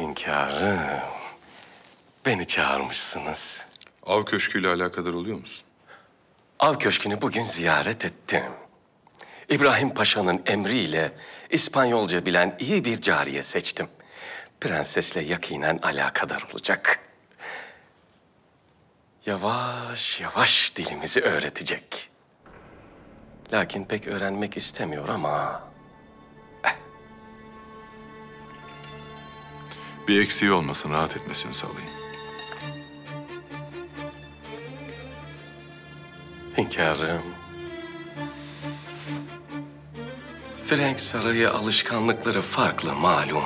Hünkârım, beni çağırmışsınız. Av köşküyle alakadar oluyor musun? Av köşkünü bugün ziyaret ettim. İbrahim Paşa'nın emriyle İspanyolca bilen iyi bir cariye seçtim. Prensesle yakinen alakadar olacak. Yavaş yavaş dilimizi öğretecek. Lakin pek öğrenmek istemiyor ama... Bir eksiği olmasın, rahat etmesini sağlayın. Hünkârım, Frenk Sarayı alışkanlıkları farklı malum.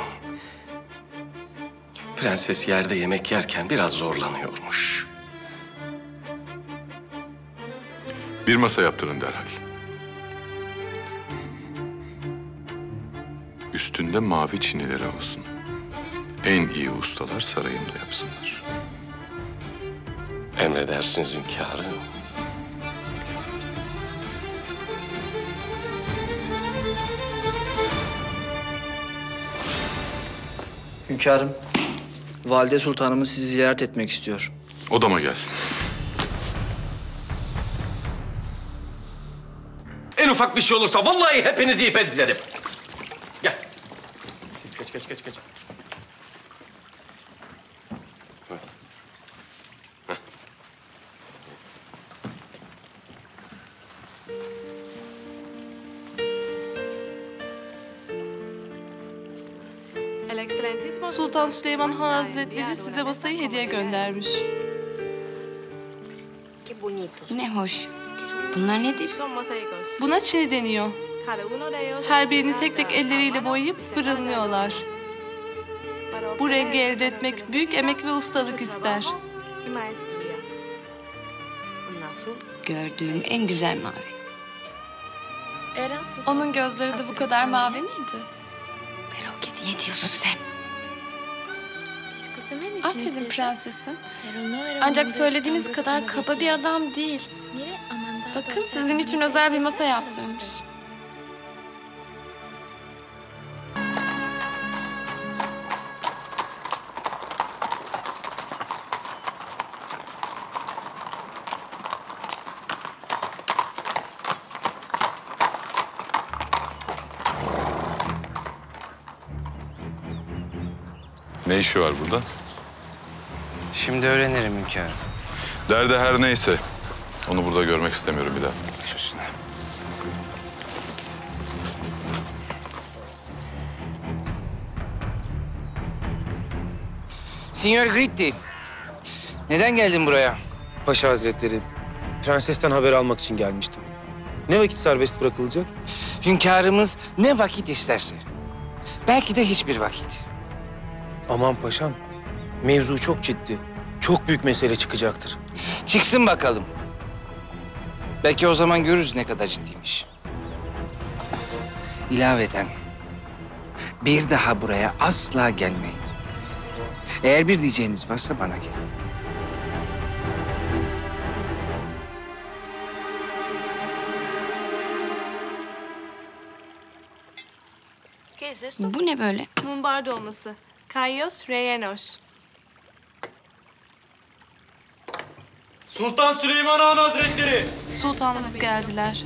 Prenses yerde yemek yerken biraz zorlanıyormuş. Bir masa yaptırın derhal. Üstünde mavi çinileri olsun. En iyi ustalar sarayımda yapsınlar. Emredersiniz hünkârım. Hünkârım, Valide Sultanımız sizi ziyaret etmek istiyor. Odama gelsin. En ufak bir şey olursa vallahi hepinizi ipe dizerim. Gel. Geç. Sultan Süleyman Han Hazretleri size masayı hediye göndermiş. Ne hoş. Bunlar nedir? Buna çini deniyor. Her birini tek tek elleriyle boyayıp fırınlıyorlar. Bu rengi elde etmek büyük emek ve ustalık ister. Gördüğüm en güzel mavi. Onun gözleri de bu kadar mavi miydi? Ne diyorsun sen? Affedin prensesim. Ancak söylediğiniz kadar kaba bir adam değil. Bakın sizin için özel bir masa yaptırmış. Ne işi var burada? Şimdi öğrenirim hünkârım. Derdi her neyse, onu burada görmek istemiyorum bir daha. Başüstüne. Signor Gritti, neden geldin buraya? Paşa Hazretleri, prensesten haber almak için gelmiştim. Ne vakit serbest bırakılacak? Hünkârımız ne vakit isterse, belki de hiçbir vakit. Aman paşam, mevzu çok ciddi. Çok büyük mesele çıkacaktır. Çıksın bakalım. Belki o zaman görürüz ne kadar ciddiymiş. İlaveten, bir daha buraya asla gelmeyin. Eğer bir diyeceğiniz varsa bana gelin. Bu ne böyle? Mumbar dolması. Kayos Reyenos. Sultan Süleyman Han Hazretleri. Sultanımız geldiler.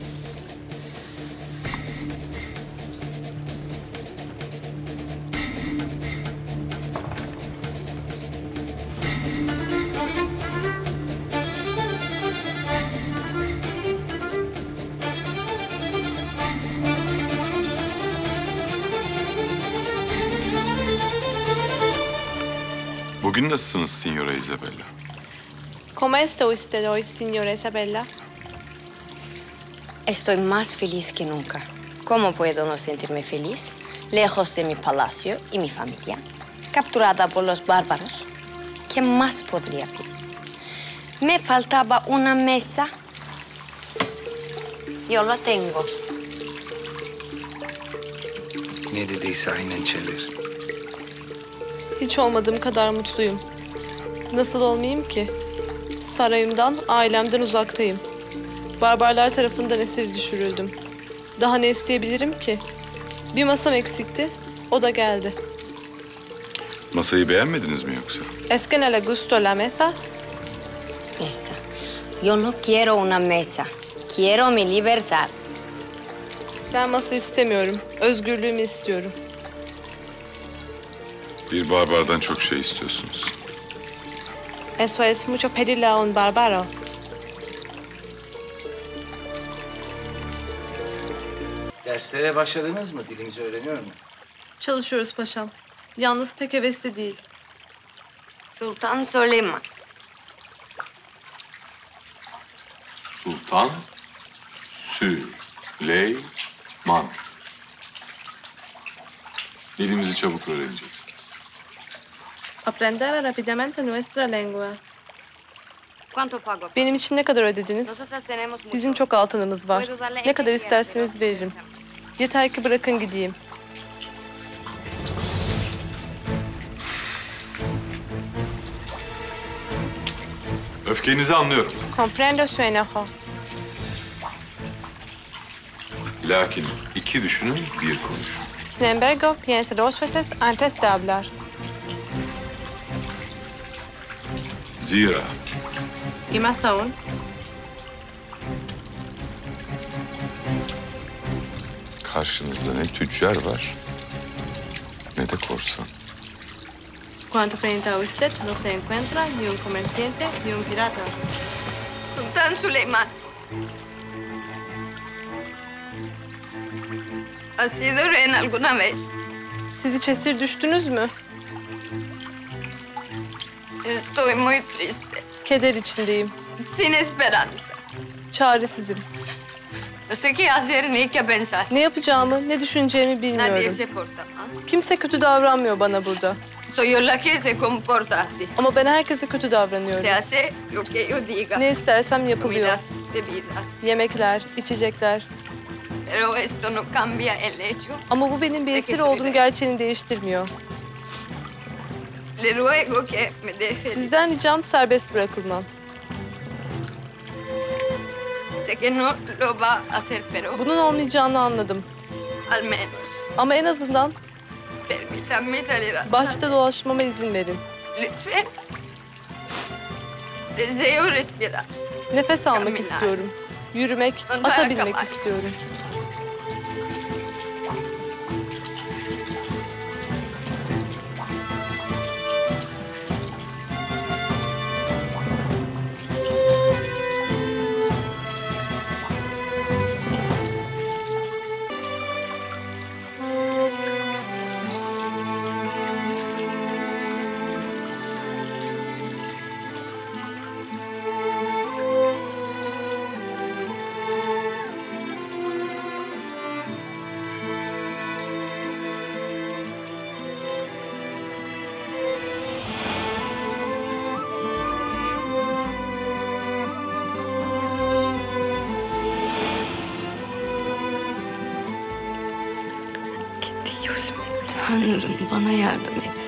Bugün nasılsınız Signora Isabella? Como está usted hoy, Signora Isabella? Estoy más feliz que nunca. ¿Cómo puedo no sentirme feliz? Lejos de mi palacio y mi familia, capturada por los bárbaros. ¿Qué más podría pedir? Me faltaba una mesa. Yo la tengo. Ne dediyse aynen çevir. Hiç olmadığım kadar mutluyum. Nasıl olmayayım ki? Sarayımdan, ailemden uzaktayım. Barbarlar tarafından esir düşürüldüm. Daha ne isteyebilirim ki? Bir masam eksikti, o da geldi. Masayı beğenmediniz mi yoksa? Es que no le gustó la mesa. Mesa. Yo no quiero una mesa. Quiero mi libertad. Ben masa istemiyorum. Özgürlüğümü istiyorum. Bir barbardan çok şey istiyorsunuz. Eso es mucho pedirle a un barbaro. Derslere başladınız mı? Dilimizi öğreniyor mu? Çalışıyoruz paşam. Yalnız pek hevesli değil. Sultan Süleyman. Sultan Süleyman. Dilimizi çabuk öğreneceksiniz. Aprender rápidamente nuestra lengua. Benim için ne kadar ödediniz? Bizim çok altınımız var. Ne kadar isterseniz veririm. Yeter ki bırakın gideyim. Öfkenizi anlıyorum. Comprendo su enojo. Lakin iki düşünün, bir konuşun. Sin embargo, piensa dos veces antes de hablar. Zira. Y más aún. Karşınızda ne tüccar var, ne de korsan. Cuando frente a usted no se encuentra ni un comerciante ni un pirata. Sultan Süleyman. ¿Ha sido rehén alguna vez? Siz hiç esir düştünüz mü? Estoy muy triste. Keder içindeyim. Sin esperanza. Çaresizim. Ne yapacağımı, ne düşüneceğimi bilmiyorum. Kimse kötü davranmıyor bana burada. Ama ben herkese kötü davranıyorum. Ne istersem yapılıyor. Yemekler, içecekler. Ama bu benim bir esir olduğum gerçeğini değiştirmiyor. Sizden ricam serbest bırakılmam. Bunun olmayacağını anladım. Ama en azından bahçede dolaşmama izin verin. Nefes almak istiyorum. Yürümek, ata binmek istiyorum. Tanrım, bana yardım et.